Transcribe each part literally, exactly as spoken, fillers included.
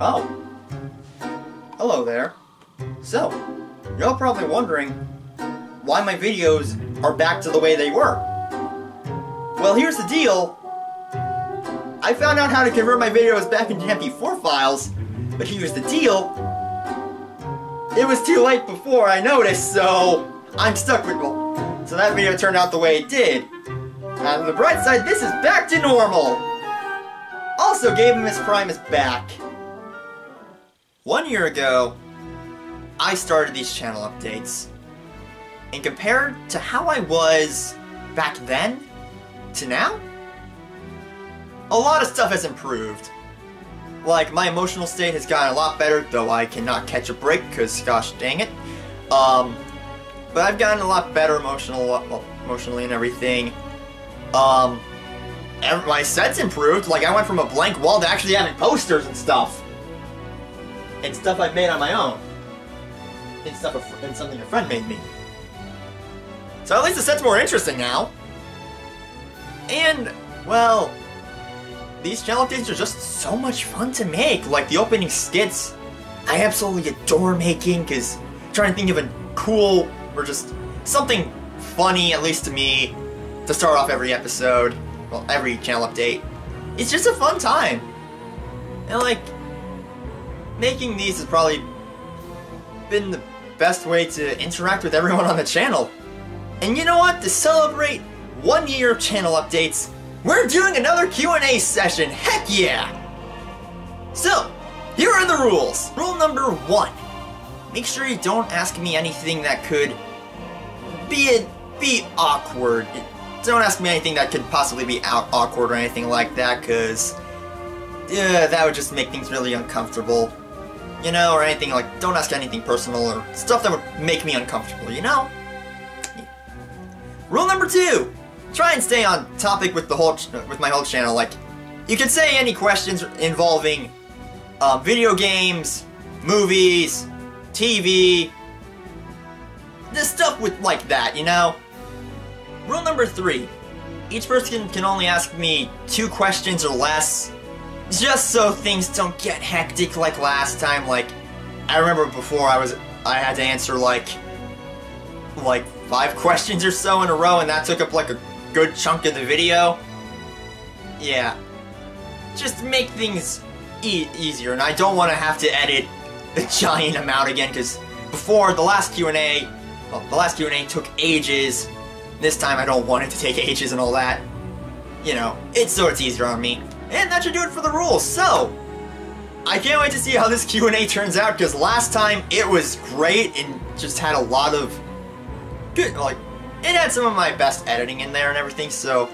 Oh. Hello there. So, you're probably wondering why my videos are back to the way they were. Well, here's the deal. I found out how to convert my videos back into M P four files, but here's the deal. It was too late before I noticed, so I'm stuck with well, so that video turned out the way it did. On the bright side, this is back to normal. Also gave him his Primus back. One year ago, I started these channel updates. And compared to how I was back then to now, a lot of stuff has improved. Like, my emotional state has gotten a lot better, though I cannot catch a break, because gosh dang it. Um, but I've gotten a lot better emotional, well, emotionally and everything. Um, and my set's improved. Like, I went from a blank wall to actually having posters and stuff. And stuff I've made on my own. And stuff a, and something a friend made me. So at least the set's more interesting now. And, well, these channel updates are just so much fun to make. Like, the opening skits, I absolutely adore making, because trying to think of a cool, or just something funny, at least to me, to start off every episode, well, every channel update. It's just a fun time. And, like, making these has probably been the best way to interact with everyone on the channel. And you know what? To celebrate one year of channel updates, we're doing another Q and A session. Heck yeah! So, here are the rules. Rule number one. Make sure you don't ask me anything that could be a, be awkward. Don't ask me anything that could possibly be out awkward or anything like that, because yeah, that would just make things really uncomfortable. You know, or anything like, don't ask anything personal or stuff that would make me uncomfortable, you know? Rule number two, try and stay on topic with the whole ch with my whole channel. Like, you can say any questions involving uh, video games, movies, T V, this stuff with like that, you know? Rule number three, each person can only ask me two questions or less, just so things don't get hectic like last time. Like, I remember before I was I had to answer like like five questions or so in a row, and that took up like a good chunk of the video. Yeah, just make things e easier, and I don't want to have to edit a giant amount again, because before the last Q and A, well, the last Q and A took ages. This time I don't want it to take ages and all that. You know, it's so it's easier on me. And that should do it for the rules, so I can't wait to see how this Q and A turns out, because last time it was great and just had a lot of good, like, it had some of my best editing in there and everything, so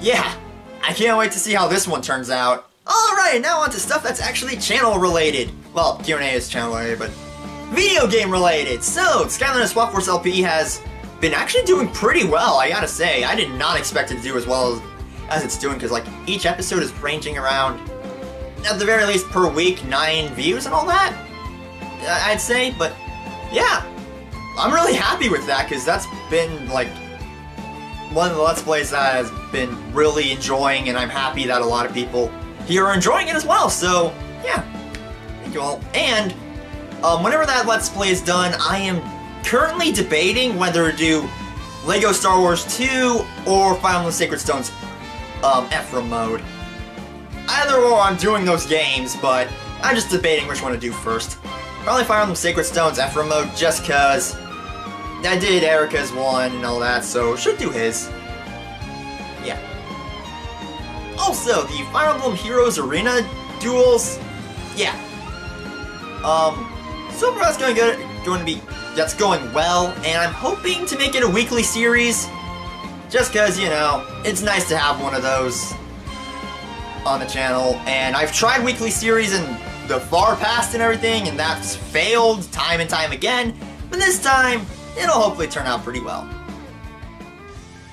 yeah, I can't wait to see how this one turns out. Alright, now on to stuff that's actually channel related. Well, Q and A is channel related, but video game related. So, Skylanders Swap Force L P has been actually doing pretty well, I gotta say. I did not expect it to do as well as as it's doing, because like each episode is ranging around, at the very least per week, nine views and all that, I'd say. But yeah, I'm really happy with that, because that's been like one of the Let's Plays that has been really enjoying, and I'm happy that a lot of people here are enjoying it as well. So yeah, thank you all. And um, whenever that Let's Play is done, I am currently debating whether to do LEGO Star Wars two or Fire Emblem Sacred Stones Um, Ephraim mode. Either or, I'm doing those games, but I'm just debating which one to do first. Probably Fire Emblem Sacred Stones Ephraim mode, just cause I did Erica's one and all that, so should do his. Yeah. Also, the Fire Emblem Heroes Arena duels. Yeah. Um, so far that's going good, going to be that's going well, and I'm hoping to make it a weekly series. Just cause, you know, it's nice to have one of those on the channel. And I've tried weekly series in the far past and everything, and that's failed time and time again. But this time, it'll hopefully turn out pretty well.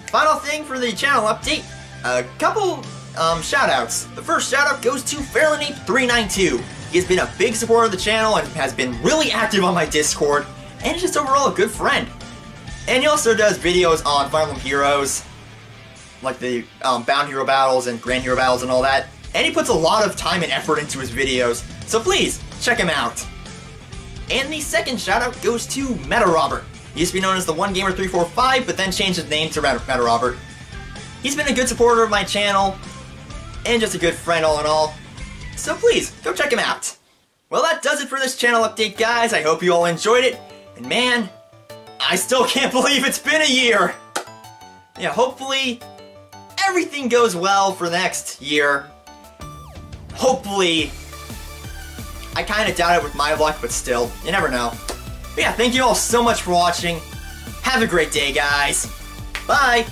Final thing for the channel update, a couple um, shoutouts. The first shoutout goes to Feralinape three nine two. He has been a big supporter of the channel and has been really active on my Discord, and just overall a good friend. And he also does videos on Fire Emblem Heroes, like the um, Bound Hero Battles and Grand Hero Battles and all that. and he puts a lot of time and effort into his videos, so please check him out. And the second shoutout goes to MetaRobert. He used to be known as the One Gamer three four five, but then changed his name to MetaRobert. He's been a good supporter of my channel, and just a good friend all in all, so please go check him out. Well, that does it for this channel update, guys. I hope you all enjoyed it, and man, I still can't believe it's been a year! Yeah, hopefully everything goes well for next year. Hopefully. I kinda doubt it with my luck, but still, you never know. But yeah, thank you all so much for watching. Have a great day, guys. Bye!